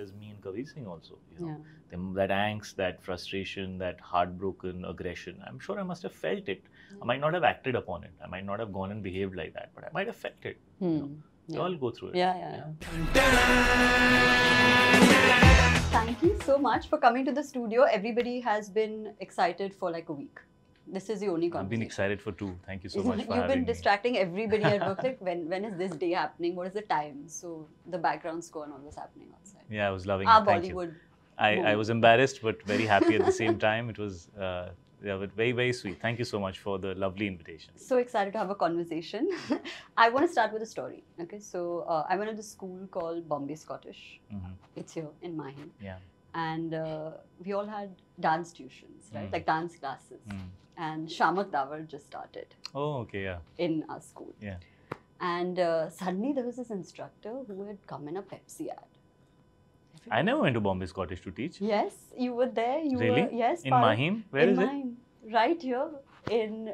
there's me and Kavish Singh also. You know, that angst, that frustration, that heartbroken aggression. I'm sure I must have felt it. I might not have acted upon it. I might not have gone and behaved like that, but I might have felt it. You know? We all go through it. Thank you so much for coming to the studio. Everybody has been excited for like a week. This is the only conversation. I've been excited for 2. Thank you so much for having me. You've been distracting everybody at work. Like, when is this day happening? What is the time? So, the background score and all this happening outside. Yeah, I was loving it. Bollywood. I was embarrassed but very happy at the same time. It was but very, very sweet. Thank you so much for the lovely invitation. So excited to have a conversation. I want to start with a story. Okay, so I went to the school called Bombay Scottish. It's here in Mahim. And we all had dance tuitions, right? Like dance classes. And Shiamak Davar just started. In our school. And suddenly there was this instructor who had come in a Pepsi ad. I never went to Bombay Scottish to teach. Yes, you were there. You really? Were, yes. In Mahim? Where is Mahim? It? Right here in...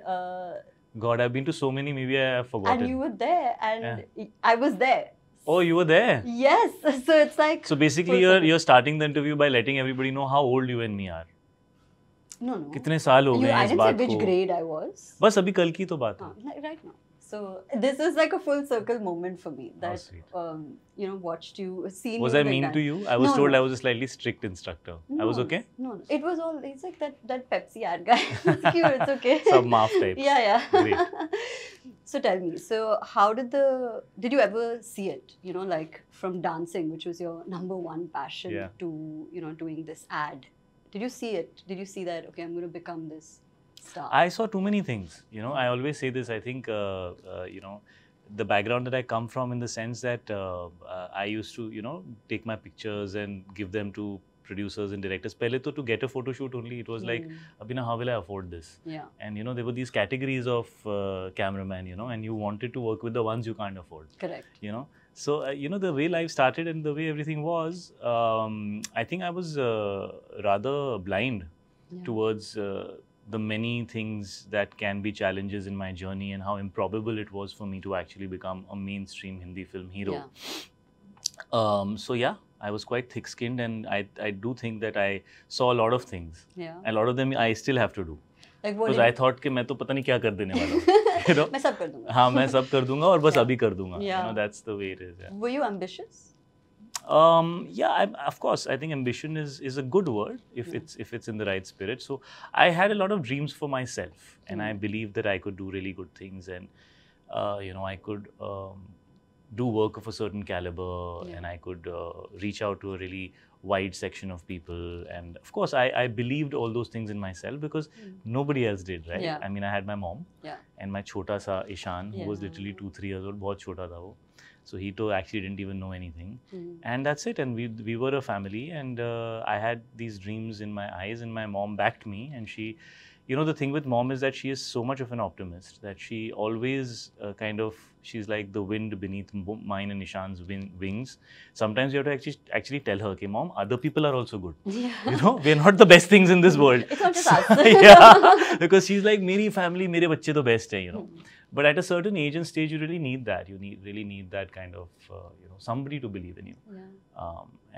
God, I've been to so many, maybe I've forgotten. And you were there and I was there. Oh, you were there? Yes. So it's like... So basically you're starting the interview by letting everybody know how old you and me are. No, no. Kitne saal ho gaye is baat ko. I didn't say which grade I was. Bas abhi kal ki to baat ho. Right now. So this is like a full circle moment for me that, you know, watched you, seen Was you I mean time. To you? I was told I was a slightly strict instructor. I was okay? No. It was all, it's like that Pepsi ad guy. It's cute, it's okay. Some maaf type. Yeah. Great. So tell me, so how did you ever see it, you know, like from dancing, which was your #1 passion to, you know, doing this ad? Did you see it? Did you see that, okay, I'm going to become this? I saw too many things, you know. I always say this, I think, you know, the background that I come from in the sense that I used to, you know, take my pictures and give them to producers and directors. Pele to get a photo shoot only, it was like, Abhina, how will I afford this? And, you know, there were these categories of cameraman, you know, and you wanted to work with the ones you can't afford. Correct. You know, so, you know, the way life started and the way everything was, I think I was rather blind towards... the many things that can be challenges in my journey and how improbable it was for me to actually become a mainstream Hindi film hero. So yeah, I was quite thick-skinned and I do think that I saw a lot of things. A lot of them I still have to do. Like what? Because I thought that I don't know what I'm going to do. You know? I'll do everything. Yes, I'll do everything and just now I'll do it. You know, that's the way it is. Were you ambitious? Of course. I think ambition is a good word if it's in the right spirit. So I had a lot of dreams for myself, and I believed that I could do really good things, and you know, I could do work of a certain caliber, and I could reach out to a really wide section of people. And of course, I believed all those things in myself because nobody else did, right? I mean, I had my mom and my chota sa Ishaan, who was literally 2-3 years old, bahut chota tha wo. So he too actually didn't even know anything, and that's it. And we were a family, and I had these dreams in my eyes, and my mom backed me. And she, you know, the thing with mom is that she is so much of an optimist that she always kind of she's like the wind beneath mine and Ishan's wings. Sometimes you have to actually tell her, okay, mom, other people are also good. You know, we're not the best things in this world. It's not just us. Because she's like, meri family, mere bacche to best hai, you know. But at a certain age and stage, you really need that. You really need that kind of, you know, somebody to believe in you.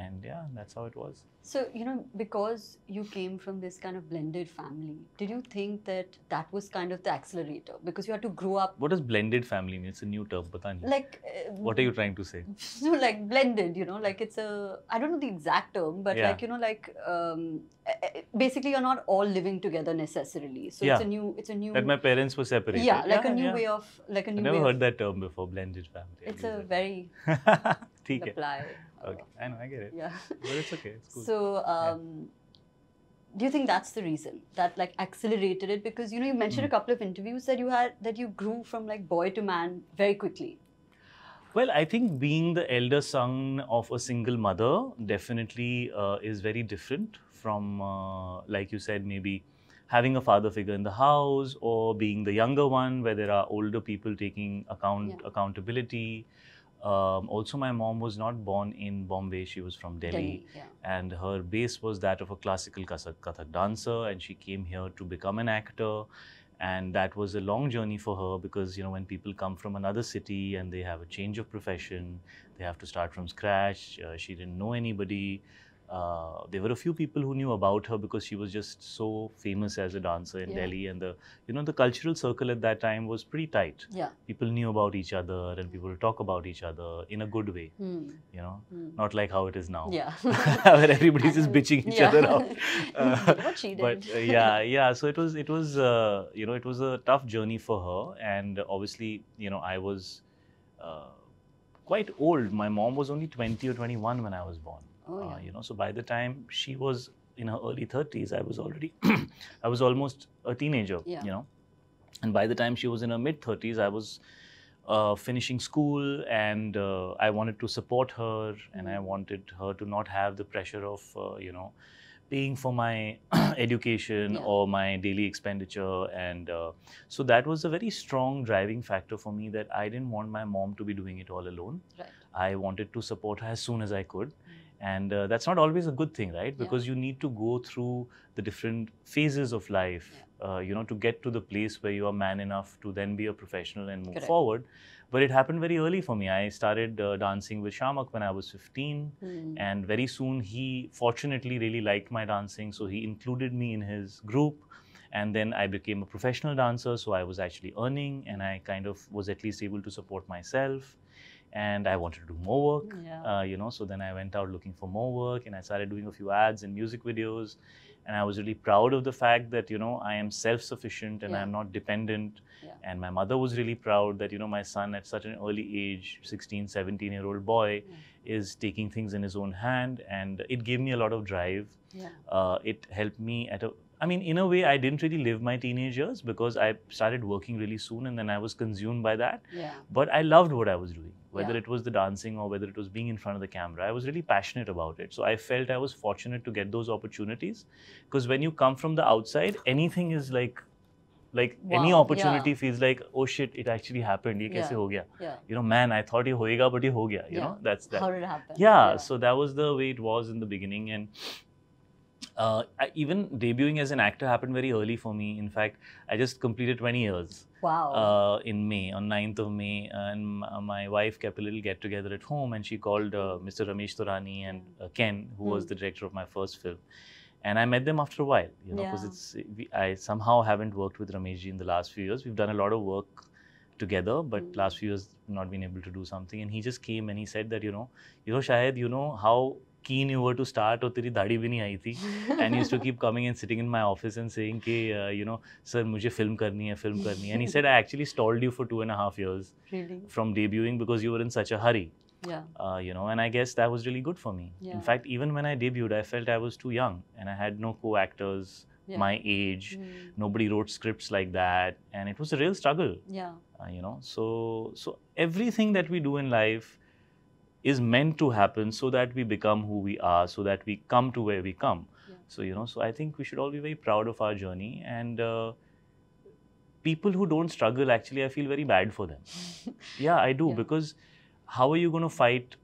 And yeah, that's how it was. So, you know, because you came from this kind of blended family, did you think that that was kind of the accelerator? Because you had to grow up. What does blended family mean? It's a new term, bata nahi. Like, what are you trying to say? So, like blended, you know, like it's a, I don't know the exact term, but like, you know, like basically you're not all living together necessarily. So it's a new. That my parents were separated. Yeah, like a new way of, like a new. I've never heard that term before, blended family. It's a very. Apply. Okay, I know, I get it. Yeah. But it's okay, it's cool. So, do you think that's the reason that like accelerated it? Because, you know, you mentioned a couple of interviews that you had, that you grew from like boy to man very quickly. Well, I think being the elder son of a single mother definitely is very different from, like you said, maybe having a father figure in the house or being the younger one where there are older people taking accountability. Also, my mom was not born in Bombay, she was from Delhi, and her base was that of a classical Kathak dancer, and she came here to become an actor, And that was a long journey for her because, you know, when people come from another city and they have a change of profession, they have to start from scratch. She didn't know anybody. There were a few people who knew about her because she was just so famous as a dancer in Delhi, and the, you know, the cultural circle at that time was pretty tight. Yeah. People knew about each other and people would talk about each other in a good way, you know, not like how it is now. Yeah. Where everybody's just bitching each other out. What she did. But so it was you know, it was a tough journey for her, and obviously, you know, I was quite old. My mom was only 20 or 21 when I was born. Oh, yeah. You know, so by the time she was in her early 30s, I was already, I was almost a teenager, you know, and by the time she was in her mid 30s, I was finishing school, and I wanted to support her, and I wanted her to not have the pressure of, you know, paying for my education or my daily expenditure. And so that was a very strong driving factor for me, that I didn't want my mom to be doing it all alone. Right. I wanted to support her as soon as I could. And that's not always a good thing, right? Because you need to go through the different phases of life, you know, to get to the place where you are man enough to then be a professional and move forward. But it happened very early for me. I started dancing with Shiamak when I was 15. And very soon he fortunately really liked my dancing. So he included me in his group. And then I became a professional dancer. So I was actually earning, and I kind of was at least able to support myself. And I wanted to do more work, you know, so then I went out looking for more work, and I started doing a few ads and music videos. And I was really proud of the fact that, you know, I am self-sufficient and I'm not dependent. And my mother was really proud that, you know, my son at such an early age, 16, 17-year-old boy, is taking things in his own hand. And it gave me a lot of drive. It helped me at a, I mean, in a way, I didn't really live my teenage years because I started working really soon, and then I was consumed by that. But I loved what I was doing, whether it was the dancing or whether it was being in front of the camera. I was really passionate about it. So I felt I was fortunate to get those opportunities, because when you come from the outside, anything is like any opportunity feels like, oh shit, it actually happened. Ye kaise ho gaya? You know, man, I thought ye hoega, but ye ho gaya. You know, that's that. How did it happen? So that was the way it was in the beginning. And even debuting as an actor happened very early for me. In fact, I just completed 20 years. Wow. In May, on 9th of May. And my wife kept a little get together at home, and she called Mr. Ramesh Turani and Ken, who was the director of my first film. And I met them after a while, you know, because I somehow haven't worked with Ramesh ji in the last few years. We've done a lot of work together, but last few years not been able to do something. And he just came and he said that, you know, Shahid, you know how keen you were to start, or teri daadi bhi nahi aayi thi, and he used to keep coming and sitting in my office and saying, ke, you know, sir, mujhe film karni hai, and he said, I actually stalled you for 2.5 years from debuting because you were in such a hurry, you know, and I guess that was really good for me. In fact, even when I debuted, I felt I was too young, and I had no co-actors my age, nobody wrote scripts like that, and it was a real struggle, you know, so everything that we do in life is meant to happen so that we become who we are, so that we come to where we come. So, you know, so I think we should all be very proud of our journey, and people who don't struggle, actually, I feel very bad for them. I do, because how are you going to fight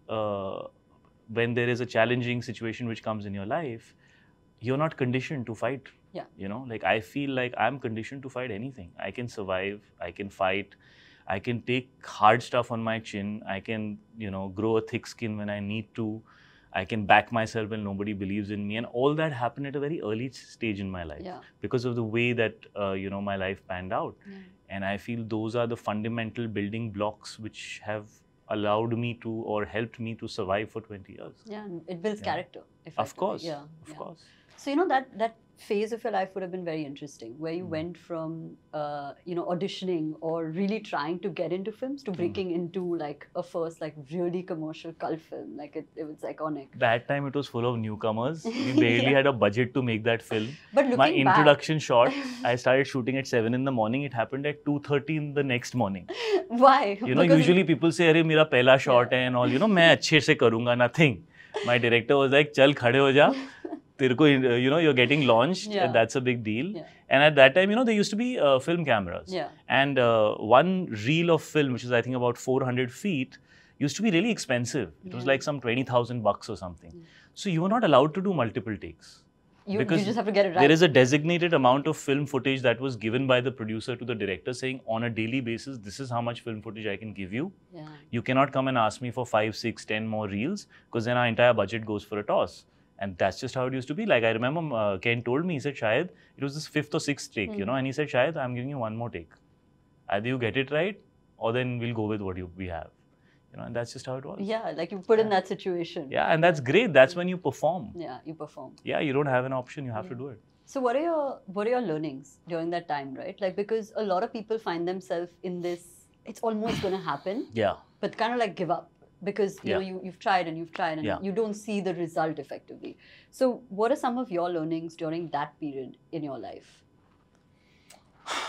when there is a challenging situation which comes in your life? You're not conditioned to fight, you know, like I feel like I'm conditioned to fight anything. I can survive, I can fight. I can take hard stuff on my chin. I can, you know, grow a thick skin when I need to. I can back myself when nobody believes in me. And all that happened at a very early stage in my life because of the way that, you know, my life panned out. And I feel those are the fundamental building blocks which have allowed me to, or helped me to survive for 20 years. Yeah, it builds character. Of course, of course. So, you know, that phase of your life would have been very interesting, where you went from, you know, auditioning or really trying to get into films to breaking into like a first like really commercial cult film. Like it was iconic. That time it was full of newcomers. We barely had a budget to make that film. But looking My introduction shot, I started shooting at 7 in the morning. It happened at 2:30 in the next morning. Why? You know, because usually people say, "Arey, mera pehla shot hai," and all, you know, main achhe se karunga, nothing. My director was like, "Chal khade ho ja. You know, you're getting launched, that's a big deal." And at that time, you know, there used to be film cameras. And one reel of film, which is I think about 400 feet, used to be really expensive. It was like some $20,000 or something. So you were not allowed to do multiple takes. You just have to get it right. There is a designated amount of film footage that was given by the producer to the director saying, on a daily basis, this is how much film footage I can give you. Yeah. You cannot come and ask me for 5, 6, 10 more reels, because then our entire budget goes for a toss. And that's just how it used to be. Like, I remember Ken told me, he said, Shahid, it was this 5th or 6th take, you know, and he said, Shahid, I'm giving you one more take. Either you get it right, or then we'll go with what we have. You know, and that's just how it was. Yeah, like you put in that situation. Yeah, and that's great. That's when you perform. Yeah, you perform. Yeah, you don't have an option. You have to do it. So what are your learnings during that time, right? Like, because a lot of people find themselves in this, it's almost going to happen. Yeah. But kind of like give up, because you know, you've tried and you've tried and you don't see the result effectively. So what are some of your learnings during that period in your life?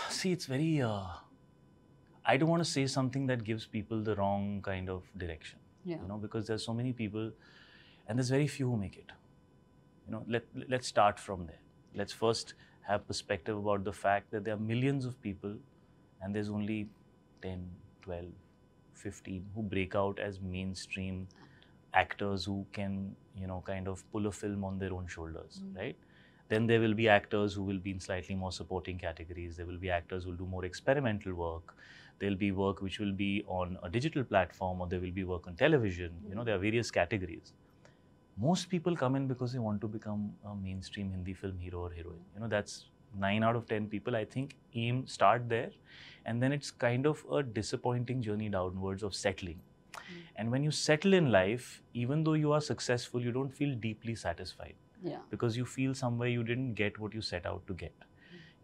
See, it's very... I don't want to say something that gives people the wrong kind of direction, you know, because there's so many people and there's very few who make it. You know, let's start from there. Let's first have perspective about the fact that there are millions of people and there's only 10, 12, 15 who break out as mainstream actors who can, you know, kind of pull a film on their own shoulders, right? Then there will be actors who will be in slightly more supporting categories. There will be actors who will do more experimental work. There'll be work which will be on a digital platform, or there will be work on television. You know, there are various categories. Most people come in because they want to become a mainstream Hindi film hero or heroine. You know, that's 9 out of 10 people, I think, start there. And then it's kind of a disappointing journey downwards of settling. And when you settle in life, even though you are successful, you don't feel deeply satisfied. Yeah. Because you feel somewhere you didn't get what you set out to get,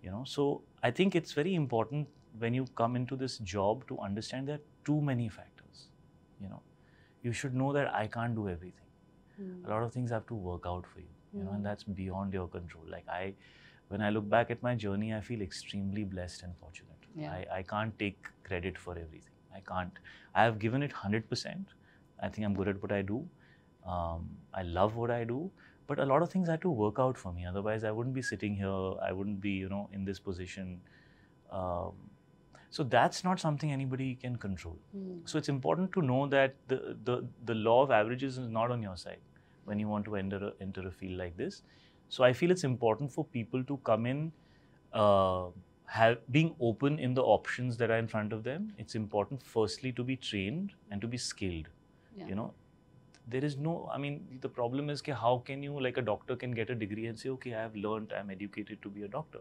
you know. So I think it's very important when you come into this job to understand there are too many factors, you know. You should know that I can't do everything. A lot of things have to work out for you, you know, and that's beyond your control. Like when I look back at my journey, I feel extremely blessed and fortunate. Yeah. I can't take credit for everything. I can't. I have given it 100%. I think I'm good at what I do. I love what I do. But a lot of things had to work out for me. Otherwise, I wouldn't be sitting here. I wouldn't be, you know, in this position. So that's not something anybody can control. So it's important to know that the law of averages is not on your side when you want to enter a field like this. So I feel it's important for people to come in, being open in the options that are in front of them. It's important, firstly, to be trained and to be skilled, you know. There is no, I mean, the problem is that how can you, like a doctor can get a degree and say, okay, I have learned, I'm educated to be a doctor.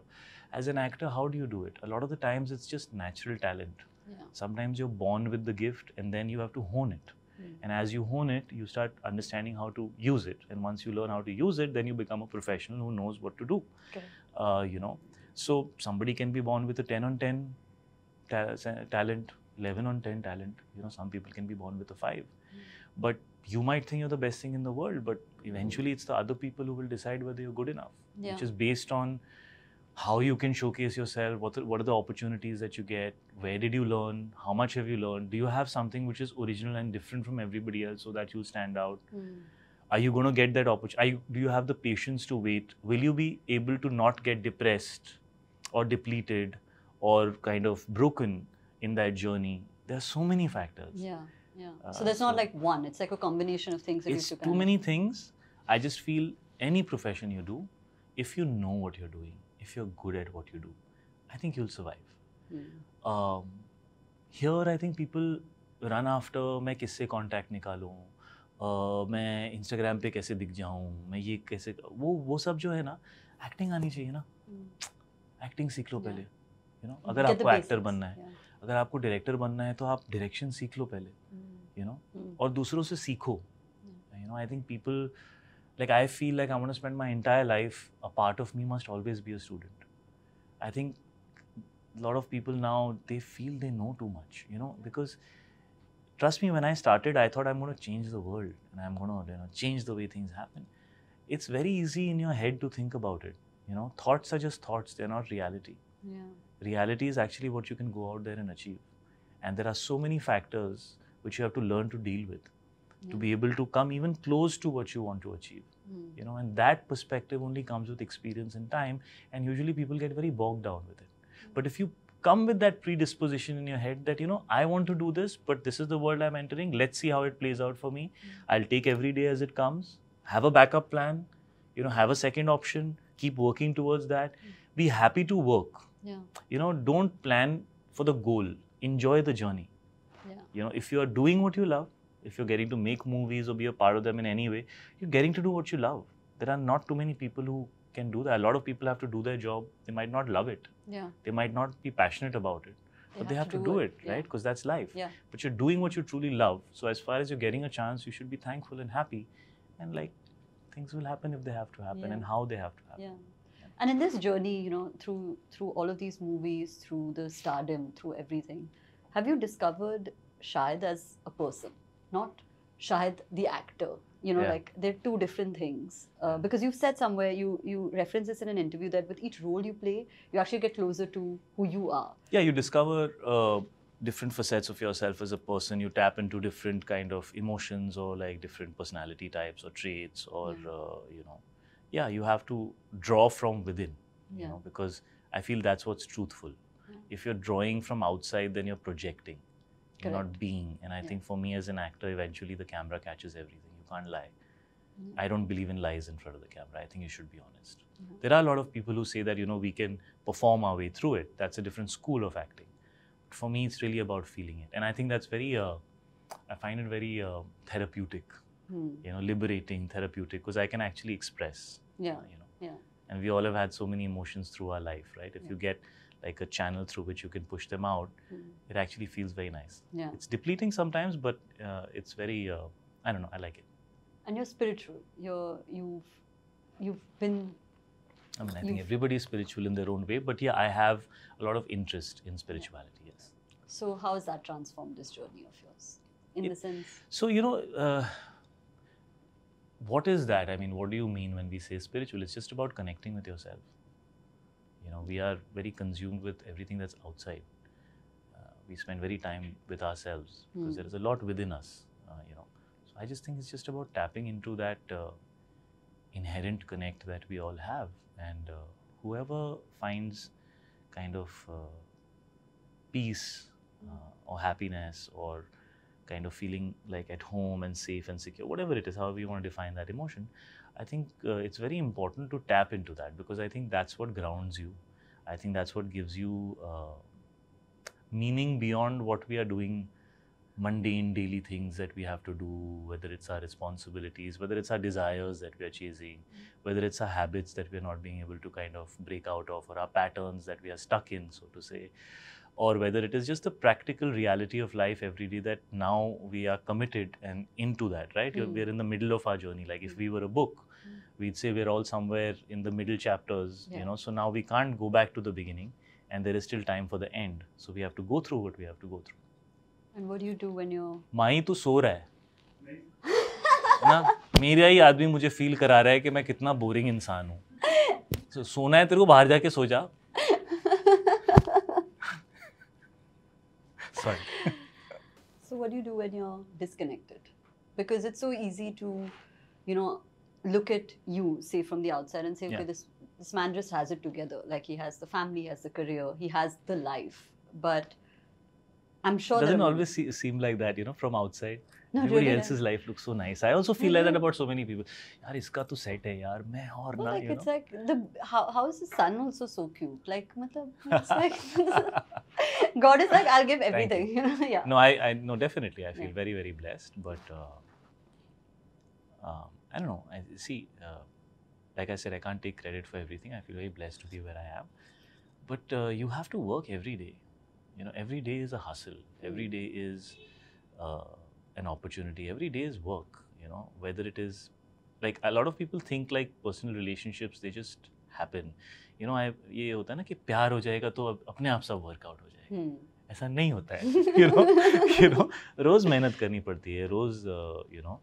As an actor, how do you do it? A lot of the times it's just natural talent. Yeah. Sometimes you're born with the gift and then you have to hone it. And as you hone it, you start understanding how to use it. And once you learn how to use it, then you become a professional who knows what to do, you know. So somebody can be born with a 10 on 10 talent, 11 on 10 talent. You know, some people can be born with a 5. But you might think you're the best thing in the world, but eventually it's the other people who will decide whether you're good enough, which is based on how you can showcase yourself, what are the opportunities that you get, where did you learn, how much have you learned, do you have something which is original and different from everybody else so that you'll stand out, are you going to get that opportunity, do you have the patience to wait, will you be able to not get depressed or depleted or kind of broken in that journey? There are so many factors. So there's not like one, it's like a combination of things. It's too many things. I just feel any profession you do, if you know what you're doing, if you're good at what you do, I think you'll survive. Here, I think people run after, main kisse contact nikalun, main Instagram pe kaise dikh jaun, main ye kaise, wo sab jo hai na, acting aani chahiye na. Acting seekh lo pehle, you know, agar aapko actor banna hai. अगर आपको director बनना है तो आप direction सीख लो पहले, you know, और दूसरों से सीखो, you know. I think people like I feel like I want to spend my entire life, a part of me must always be a student. I think lot of people now they feel they know too much, you know, because trust me, when I started I thought I am gonna change the world and I am gonna, you know, change the way things happen. It's very easy in your head to think about it, you know. Thoughts are just thoughts, they are not reality. Reality is actually what you can go out there and achieve. And there are so many factors which you have to learn to deal with, to be able to come even close to what you want to achieve. You know, and that perspective only comes with experience and time. And usually people get very bogged down with it. But if you come with that predisposition in your head that, you know, I want to do this, but this is the world I'm entering. Let's see how it plays out for me. I'll take every day as it comes. Have a backup plan. You know, have a second option. keep working towards that. Be happy to work. Yeah. You know, don't plan for the goal. Enjoy the journey. Yeah. You know, if you are doing what you love, if you're getting to make movies or be a part of them in any way, you're getting to do what you love. There are not too many people who can do that. A lot of people have to do their job. They might not love it. Yeah. They might not be passionate about it. But they have to do it, right? Because that's life. Yeah. But you're doing what you truly love. So as far as you're getting a chance, you should be thankful and happy. And like, things will happen if they have to happen and how they have to happen. Yeah. And in this journey, you know, through all of these movies, through the stardom, through everything, have you discovered Shahid as a person? Not Shahid the actor. You know, like, they're two different things. Because you've said somewhere, you reference this in an interview, that with each role you play, you actually get closer to who you are. Yeah, you discover different facets of yourself as a person. You tap into different kind of emotions or like different personality types or traits or, you know. Yeah, you have to draw from within, you know, because I feel that's what's truthful. Yeah. If you're drawing from outside, then you're projecting. Correct. You're not being. And I think for me as an actor, eventually the camera catches everything. Can't lie. I don't believe in lies in front of the camera. I think you should be honest. There are a lot of people who say that, you know, we can perform our way through it. That's a different school of acting. But for me, it's really about feeling it. And I think that's very, I find it very therapeutic, you know, liberating, therapeutic, because I can actually express, you know. Yeah. And we all have had so many emotions through our life, right? If you get like a channel through which you can push them out, it actually feels very nice. Yeah. It's depleting sometimes, but it's very, I don't know, I like it. And you're spiritual. You've been... I mean, I think everybody is spiritual in their own way. But yeah, I have a lot of interest in spirituality, yes. So how has that transformed this journey of yours? In the sense... So, you know, what is that? I mean, what do you mean when we say spiritual? It's just about connecting with yourself. You know, we are very consumed with everything that's outside. We spend very time with ourselves because there is a lot within us, you know. I just think it's just about tapping into that inherent connect that we all have, and whoever finds kind of peace or happiness or kind of feeling like at home and safe and secure, whatever it is, however you want to define that emotion, I think it's very important to tap into that, because I think that's what grounds you. I think that's what gives you meaning beyond what we are doing. Mundane daily things that we have to do, whether it's our responsibilities, whether it's our desires that we are chasing, whether it's our habits that we are not being able to kind of break out of, or our patterns that we are stuck in, so to say, or whether it is just the practical reality of life every day that now we are committed and into that, right? We are in the middle of our journey. Like if we were a book, we'd say we're all somewhere in the middle chapters, you know, so now we can't go back to the beginning and there is still time for the end. So we have to go through what we have to go through. And what do you do when you're... माई तो सो रहा है ना, मेरा ही आदमी मुझे feel करा रहा है कि मैं कितना बोरिंग इंसान हूँ. सोना है तेरे को, बाहर जाके सो जा. Sorry. So what do you do when you're disconnected? Because it's so easy to, you know, look at you, say from the outside and say, okay, this man just has it together. Like he has the family, he has the career, he has the life, but I'm sure it doesn't always seem like that, you know, from outside. No, everybody really else's life looks so nice. I also feel like that about so many people. Yaar, iska to set hai, yaar, main aur na, like, you it's know? Like, how is the sun also so cute? Like, it's like, God is like, I'll give everything. You know? Yeah. No, no, definitely, I feel very, very blessed. But, I don't know, like I said, I can't take credit for everything. I feel very blessed to be where I am. But you have to work every day. You know, every day is a hustle, every day is an opportunity, every day is work, you know, whether it is, like a lot of people think like personal relationships, they just happen. You know, ये होता है ना कि प्यार हो जाएगा तो अपने आप सब वर्कआउट हो जाएगा, ऐसा नहीं होता है, you know, रोज मेहनत करनी पड़ती है, रोज, you know,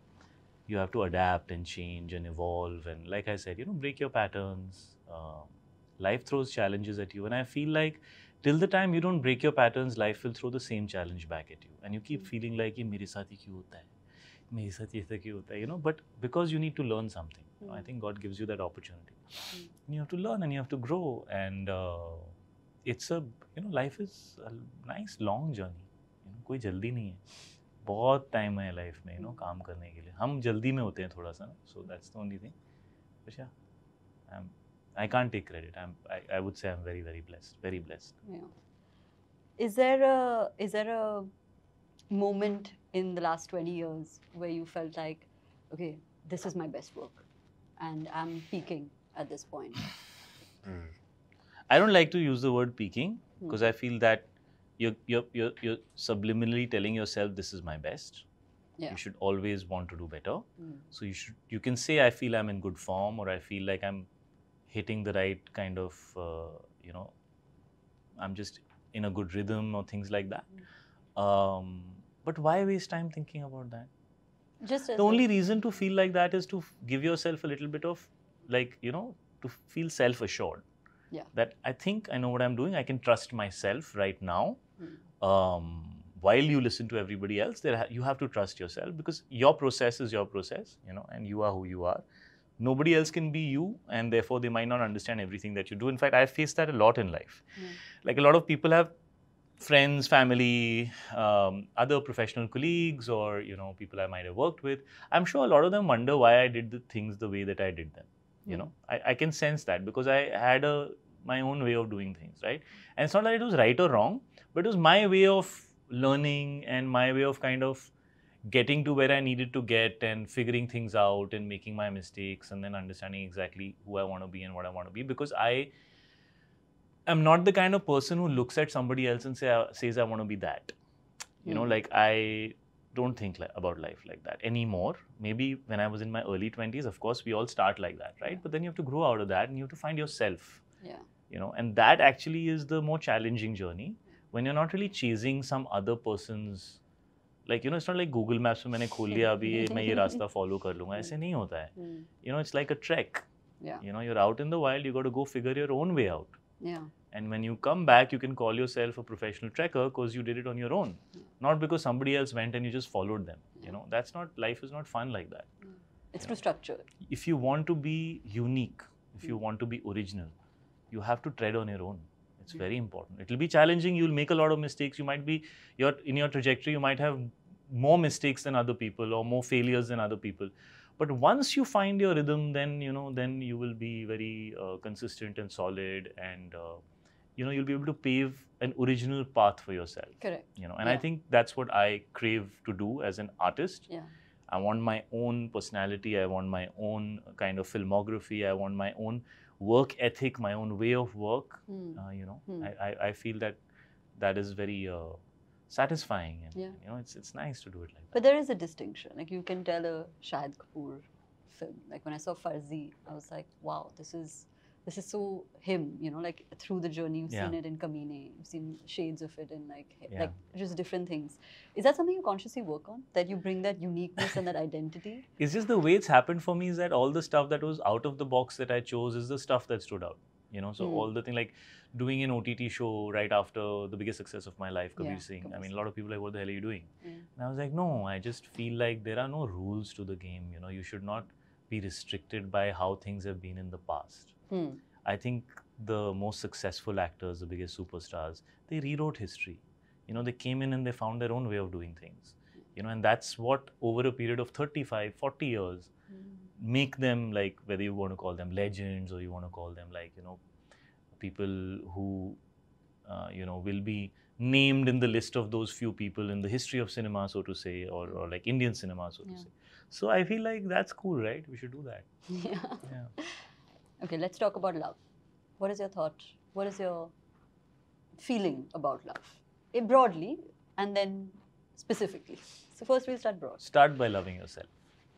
you have to adapt and change and evolve and like I said, you know, break your patterns, life throws challenges at you and I feel like till the time you don't break your patterns, life will throw the same challenge back at you. And you keep feeling like, mere saath hi kyun hota hai? Mere saath aisa kyun hota hai? You know, but because you need to learn something. You know, I think God gives you that opportunity. And you have to learn and you have to grow. And it's a, you know, life is a nice long journey. You know, koi jaldi nahi hai. Bahut time hai life mein, you know, kaam karne ke liye. Hum jaldi mein hote hain thoda sa. So that's the only thing. But yeah, I'm I can't take credit. I would say I'm very, very blessed. Very blessed. Yeah. Is there a moment in the last 20 years where you felt like, okay, this is my best work and I'm peaking at this point? I don't like to use the word peaking because I feel that you're subliminally telling yourself this is my best. Yeah. You should always want to do better. So you can say I feel I'm in good form, or I feel like I'm hitting the right kind of, I'm just in a good rhythm or things like that. But why waste time thinking about that? The only reason to feel like that is to give yourself a little bit of, like, to feel self-assured. Yeah. That I think I know what I'm doing. I can trust myself right now. While you listen to everybody else, you have to trust yourself, because your process is your process, and you are who you are. Nobody else can be you, and therefore they might not understand everything that you do. In fact, I faced that a lot in life. Like, a lot of people have friends, family, other professional colleagues, or people I might have worked with. I'm sure a lot of them wonder why I did the things the way that I did them. I can sense that because I had my own way of doing things, right? And it's not that it was right or wrong, but it was my way of learning and my way of kind of getting to where I needed to get and figuring things out and making my mistakes and then understanding exactly who I want to be and what I want to be, because I am not the kind of person who looks at somebody else and says I want to be that. Like, I don't think about life like that anymore. Maybe when I was in my early 20s, of course, we all start like that, right? Yeah. But then you have to grow out of that and you have to find yourself. Yeah. And that actually is the more challenging journey, when you're not really chasing some other person's, like, it's not like Google Maps mein maine khol liya, abhi main ye rasta follow kar lunga. Aise nahi hota hai. It's like a trek. Yeah. You're out in the wild, you got to go figure your own way out. Yeah. And when you come back, you can call yourself a professional trekker because you did it on your own. Not because somebody else went and you just followed them. That's not, life is not fun like that. It's too structured. If you want to be unique, if you want to be original, you have to tread on your own. It's very important. It'll be challenging. You'll make a lot of mistakes. You might be, in your trajectory, you might have more mistakes than other people or more failures than other people. But once you find your rhythm, then, then you will be very consistent and solid, and you'll be able to pave an original path for yourself. Correct. And I think that's what I crave to do as an artist. Yeah. I want my own personality. I want my own kind of filmography. I want my own work ethic, my own way of work. I feel that that is very satisfying, and it's nice to do it like that. But there is a distinction. Like, you can tell a Shahid Kapoor film. Like, when I saw Farzi, I was like, wow, this is so him, like, through the journey, you've seen it in Kamine, you've seen shades of it in, like just different things. Is that something you consciously work on, that you bring that uniqueness and that identity? It's just the way it's happened for me is that all the stuff that was out of the box that I chose is the stuff that stood out, so all the thing, like doing an OTT show right after the biggest success of my life, Kabir Singh. I mean, a lot of people are like, what the hell are you doing? And I was like, no, I just feel like there are no rules to the game, you should not be restricted by how things have been in the past. I think the most successful actors, the biggest superstars, they rewrote history. They came in and they found their own way of doing things. And that's what, over a period of 35, 40 years, make them, like, whether you want to call them legends or you want to call them, like, people who, will be named in the list of those few people in the history of cinema, so to say, or like Indian cinema, so to say. So I feel like that's cool, right? We should do that. Yeah. Yeah. Okay, let's talk about love. What is your thought? What is your feeling about love? Broadly, and then specifically. So first we'll start broad. Start by loving yourself.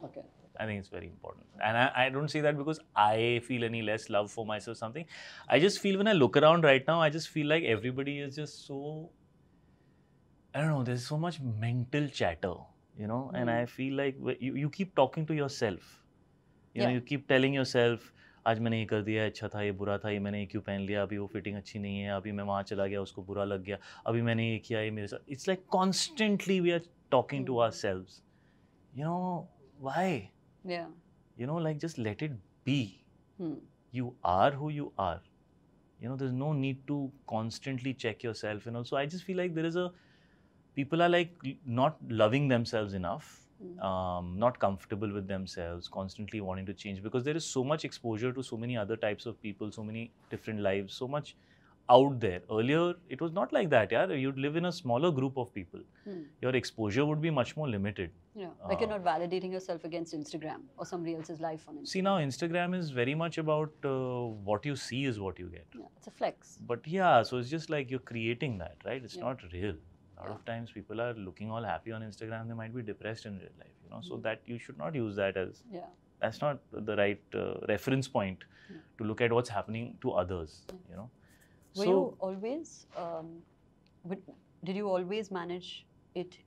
Okay. I think it's very important. And I don't say that because I feel any less love for myself or something. I just feel, when I look around right now, I just feel like everybody is just so, I don't know, there's so much mental chatter, and I feel like you keep talking to yourself. You keep telling yourself, आज मैंने ये कर दिया, अच्छा था, ये बुरा था, ये मैंने ये क्यों पहन लिया, अभी वो फिटिंग अच्छी नहीं है, अभी मैं वहाँ चला गया, उसको बुरा लग गया, अभी मैंने ये किया, ये मेरे साथ. It's like constantly we are talking to ourselves. Why? Yeah. Like, just let it be. You are who you are. There's no need to constantly check yourself. So I just feel like people are, like, not loving themselves enough. not comfortable with themselves, constantly wanting to change, because there is so much exposure to so many other types of people, so many different lives, so much out there. Earlier, it was not like that, yaar. You'd live in a smaller group of people. Your exposure would be much more limited. Yeah, like you're not validating yourself against Instagram or somebody else's life on Instagram. See, now Instagram is very much about what you see is what you get. Yeah, it's a flex. But yeah, so it's just like you're creating that, right? It's not real. A lot of times people are looking all happy on Instagram, they might be depressed in real life, you know, so that you should not use that as, that's not the right reference point to look at what's happening to others, you know. Were you always, did you always manage it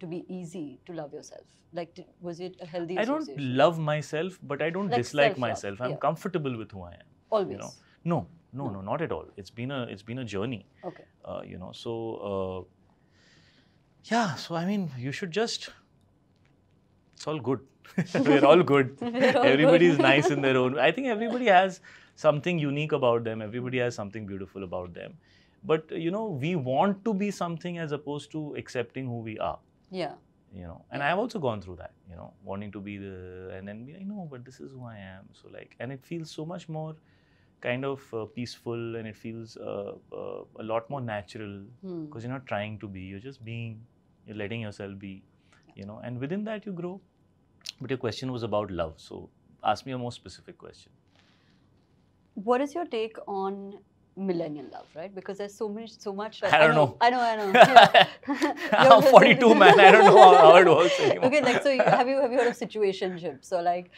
to be easy to love yourself? Like, was it a healthy association? I don't love myself, but I don't like dislike myself. I'm comfortable with who I am. Always? You know? No, not at all. It's been a journey. Okay. You know, so, yeah, so I mean, you should just, it's all good. We're all good. Everybody's nice in their own. I think everybody has something unique about them. Everybody has something beautiful about them. But, you know, we want to be something as opposed to accepting who we are. Yeah. You know, and I've also gone through that, you know, wanting to be the, and then be like, no, but this is who I am. So like, and it feels so much more kind of peaceful, and it feels a lot more natural, because you're not trying to be, you're just being, you're letting yourself be, you know, and within that you grow. But your question was about love. So ask me a more specific question. What is your take on millennial love, right? Because there's so much. Like, I know. Yeah. I'm 42, man. I don't know how it works anymore. Okay, like, so have you heard of situationships? So like,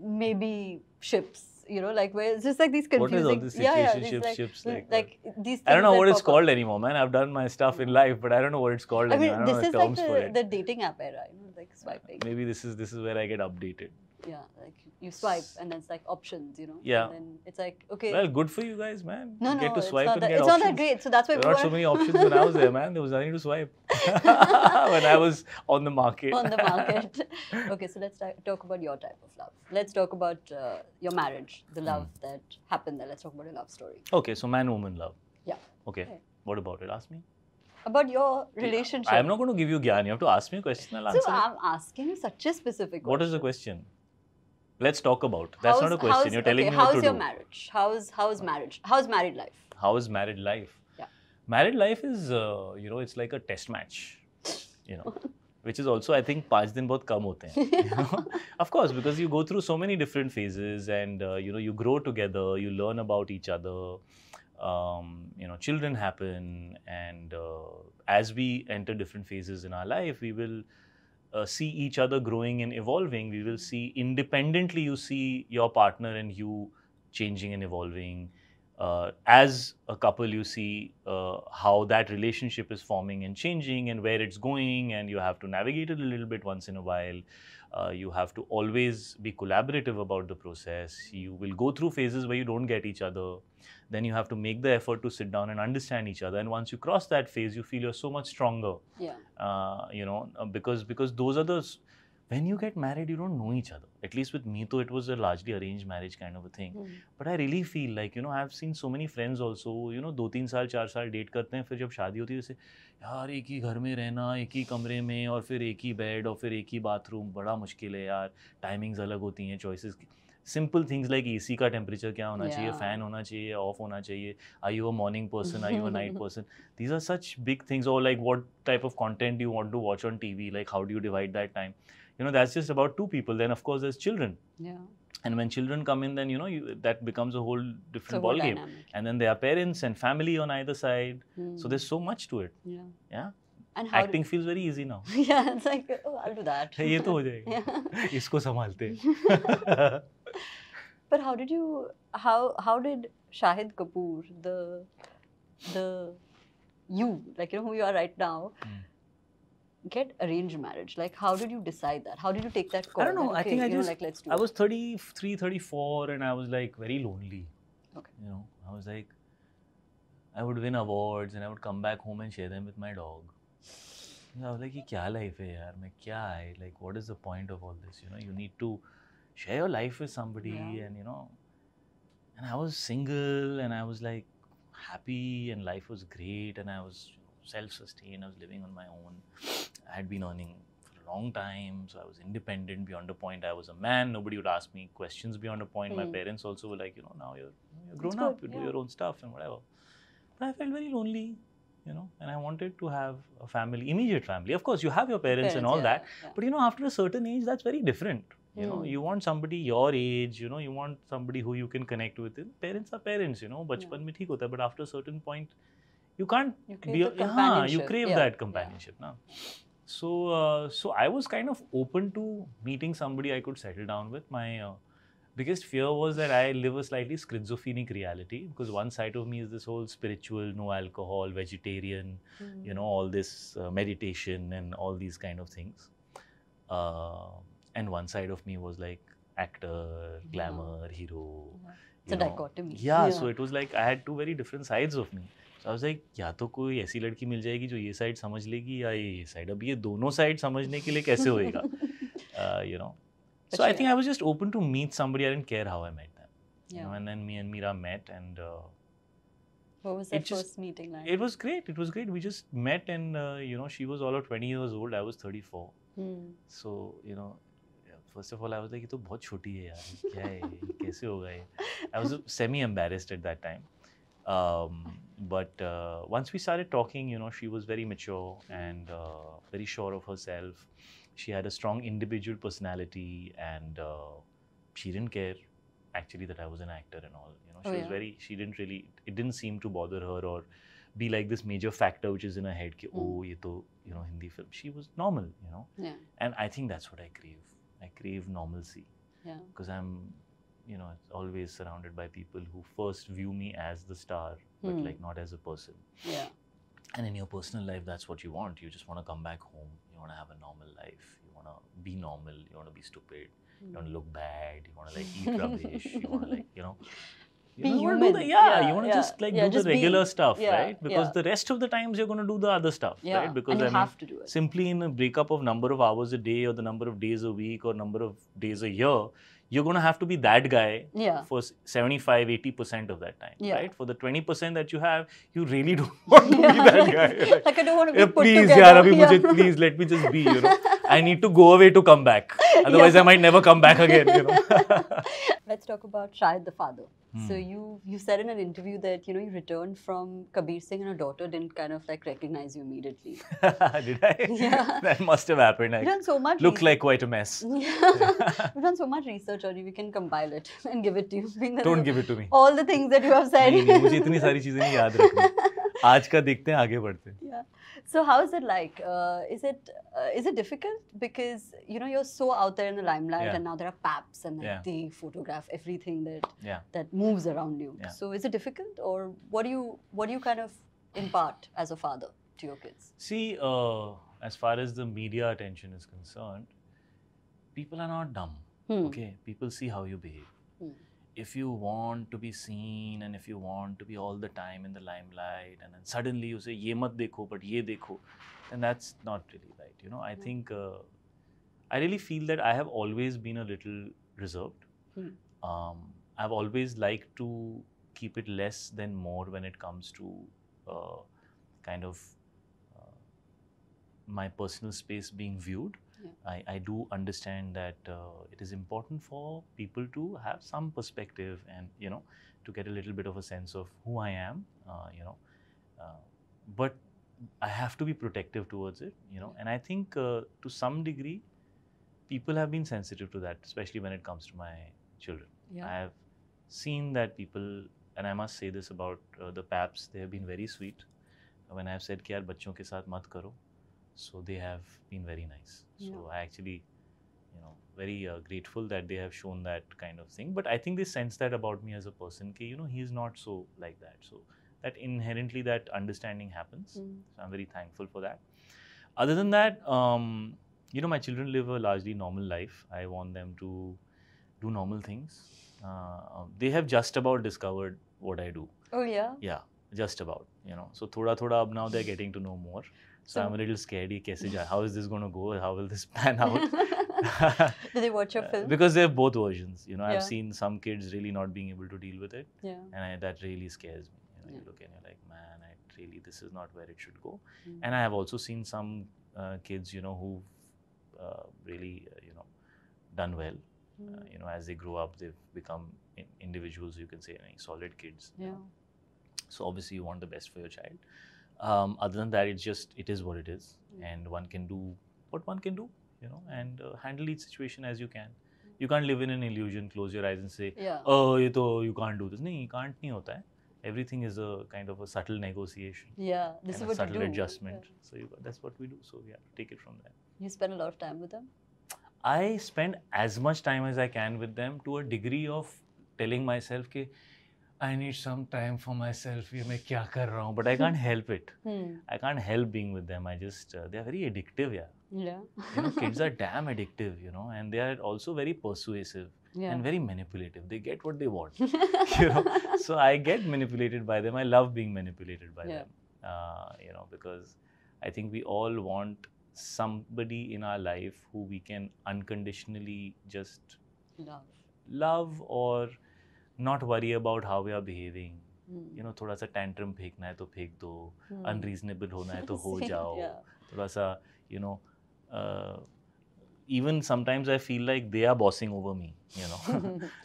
maybe ships. You know, like, where it's just like these confusing... What is all these situationships? Like these, I don't know what it's called anymore, man. I've done my stuff in life, but I don't know what it's called anymore. I mean, this is like the dating app era, you know, like swiping. Maybe this is where I get updated. Yeah, like you swipe and then it's like options, you know. Yeah. And then it's like, okay. Well, good for you guys, man. No, you get to swipe and get options. It's not that great. So that's why there were not so many options when I was there, man. There was nothing to swipe when I was on the market. On the market. Okay, so let's talk about your type of love. Let's talk about your marriage, the love that happened there. Let's talk about your love story. Okay, so man-woman love. Yeah. Okay. What about it? Ask me. About your relationship. I'm not going to give you gyan. You have to ask me a question. I'll answer. So I'm asking you such a specific question. What is the question? Let's talk about. That's not a question. You're telling me what to do. How's your marriage? How's marriage? How's married life? How's married life? Yeah. Married life is, you know, it's like a test match, you know, which is also, I think, 5 days bahut kam hote hain, you know? Of course, because you go through so many different phases and, you know, you grow together, you learn about each other, you know, children happen, and as we enter different phases in our life, we will... see each other growing and evolving. We will see independently, you see your partner and you changing and evolving. As a couple, you see how that relationship is forming and changing and where it's going, and you have to navigate it a little bit once in a while. You have to always be collaborative about the process. You will go through phases where you don't get each other. Then you have to make the effort to sit down and understand each other. And once you cross that phase, you feel you're so much stronger. Yeah. You know, because those are the... When you get married, you don't know each other. At least with me, though, it was a largely arranged marriage kind of a thing. But I really feel like, you know, I've seen so many friends also, you know, 2-3 साल 4 साल date करते हैं, फिर जब शादी होती है तो यार एक ही घर में रहना, एक ही कमरे में, और फिर एक ही बेड, और फिर एक ही बाथरूम, बड़ा मुश्किल है यार. टाइमिंग्स अलग होती हैं, choices. Simple things like AC ka temperature kya hona chahiye, fan hona chahiye, off hona chahiye, are you a morning person, are you a night person? These are such big things. Or like what type of content do you want to watch on TV, like how do you divide that time? You know, that's just about two people. Then of course there's children. Yeah. And when children come in, then you know, that becomes a whole different ball game. And then there are parents and family on either side. So there's so much to it. Yeah. Yeah. And acting feels very easy now. Yeah, it's like, oh, I'll do that. Ye to ho jayega. Yeah. Isko samhalte. But how did Shahid Kapoor, you know who you are right now, get arranged marriage? Like, how did you decide that? How did you take that call? I don't know. Like, okay, I think I just, know, like, let's do I was 33, 34 and I was like very lonely. Okay. You know, I was like, I would win awards and I would come back home and share them with my dog. And I was like, kya life hai yaar? Main kya hai? Like, what is the point of all this? You know, you need to share your life with somebody, and you know, and I was single and I was like happy and life was great and I was self-sustained. I was living on my own. I had been earning for a long time, so I was independent beyond a point. I was a man. Nobody would ask me questions beyond a point. My parents also were like, you know, now you're grown up, you do your own stuff and whatever. But I felt very lonely, you know, and I wanted to have a family, immediate family. Of course, you have your parents and all that, but you know, after a certain age, that's very different. You know, you want somebody your age, you know, you want somebody who you can connect with. Parents are parents, you know, bachpan mein theek hota, but after a certain point, you can't be, you crave that companionship. Na? So, so I was kind of open to meeting somebody I could settle down with. My biggest fear was that I live a slightly schizophrenic reality, because one side of me is this whole spiritual, no alcohol, vegetarian, you know, all this meditation and all these kind of things. And one side of me was like actor, glamour, hero. It's a dichotomy. Yeah, so it was like I had two very different sides of me. So I was like, या तो कोई ऐसी लड़की मिल जाएगी जो ये side समझ लेगी या ये side. अब ये दोनों side समझने के लिए कैसे होएगा? You know. So I think I was just open to meet somebody. I didn't care how I met them. You know, and then me and Meera met and. What was that first meeting like? It was great. It was great. We just met and you know, she was all of 20 years old. I was 34. So you know. First of all, I was like, "This is very small, yaar. Kya hai? Kaise hoga ye?" I was semi-embarrassed at that time. But once we started talking, you know, she was very mature and very sure of herself. She had a strong individual personality, and she didn't care actually that I was an actor and all. You know, she was very. She didn't really. It didn't seem to bother her or be like this major factor which is in her head. Ki, oh, ye to, you know, Hindi film. She was normal, you know. Yeah. And I think that's what I crave. I crave normalcy, because I'm, you know, always surrounded by people who first view me as the star, but like not as a person. Yeah. And in your personal life, that's what you want. You just want to come back home. You want to have a normal life. You want to be normal. You want to be stupid. You want to look bad. You want to like eat rubbish. You want to like, you know. You know, you want to do the, you want to just like do just the regular stuff, right? Because the rest of the times you're going to do the other stuff, right? Because I mean, have to do it. Simply in a breakup of number of hours a day or the number of days a week or number of days a year, you're going to have to be that guy for 75-80% of that time, right? For the 20% that you have, you really don't want to be that guy. Right? Like I don't want to be put together. Please, please let me just be, you know. I need to go away to come back. Otherwise, I might never come back again, you know. Let's talk about Shahid the father. So you said in an interview that, you know, you returned from Kabir Singh and her daughter didn't kind of like recognize you immediately. Did I? Yeah. That must have happened. You've done so much. Looks like quite a mess. We've done so much research already. We can compile it and give it to you. Don't give it to me. All the things that you have said. No, I don't remember so many things. Today we will see. Yeah. So how is it like? Is it difficult because, you know, you're so out there in the limelight and now there are paps and like, they photograph everything that that moves around you. Yeah. So is it difficult, or what do you kind of impart as a father to your kids? See, as far as the media attention is concerned, people are not dumb. Okay, people see how you behave. If you want to be seen and if you want to be all the time in the limelight and then suddenly you say, ye mat dekho, but ye dekho, then that's not really right. You know, I think, I really feel that I have always been a little reserved. I've always liked to keep it less than more when it comes to kind of my personal space being viewed. I do understand that it is important for people to have some perspective and, you know, to get a little bit of a sense of who I am, you know, but I have to be protective towards it, you know, and I think to some degree, people have been sensitive to that, especially when it comes to my children. I have seen that people, and I must say this about the paps, they have been very sweet. When I have said, "Yaar, bachchon ke saath mat karo," so they have been very nice. So I actually, you know, very grateful that they have shown that kind of thing. But I think they sense that about me as a person, ki, you know, he is not so like that. So that inherently that understanding happens. So I'm very thankful for that. Other than that, you know, my children live a largely normal life. I want them to do normal things. They have just about discovered what I do. Oh yeah? Yeah, just about, you know. So thoda thoda ab now they're getting to know more. So I'm a little scared, how is this going to go, how will this pan out? Do they watch your film? Because they have both versions, you know, I've seen some kids really not being able to deal with it. And that really scares me. You know, you look and you're like, man, this is not where it should go. And I have also seen some kids, you know, who've really, done well. As they grow up, they've become individuals, you can say, solid kids. Yeah. So obviously you want the best for your child. Other than that, it is what it is. Mm. And one can do what one can do, and handle each situation as you can. You can't live in an illusion, close your eyes and say, oh, you can't do this. No, you can't. Nahi hota hai. Everything is a kind of a subtle negotiation. Yeah, this is what subtle adjustment. Yeah. So that's what we do. So we have to take it from there. You spend a lot of time with them? I spend as much time as I can with them, to a degree of telling myself that I need some time for myself. But I can't help it. I can't help being with them. I just, they are very addictive. Yeah. Kids are damn addictive, and they are also very persuasive. Yeah. And very manipulative. They get what they want. So I get manipulated by them. I love being manipulated by them. Because I think we all want somebody in our life who we can unconditionally just love or not worry about how we are behaving. Thoda sa tantrum phekna hai to phek do. Unreasonable hona hai to ho jao. Thoda sa, even sometimes I feel like they are bossing over me,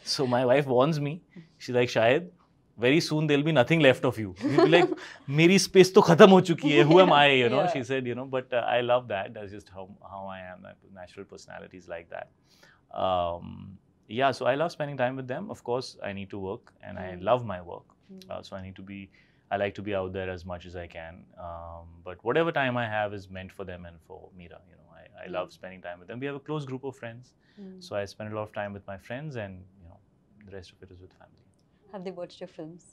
So my wife warns me. She's like, Shahid, very soon there'll be nothing left of you. You'll be like, meri space to khatam ho chuki hai. Who am I, Yeah. She said, but I love that. That's just how I am. My natural personality is like that. So I love spending time with them. Of course, I need to work and I love my work. So I like to be out there as much as I can. But whatever time I have is meant for them and for Meera, I love spending time with them. We have a close group of friends. So I spend a lot of time with my friends and, the rest of it is with family. Have they watched your films?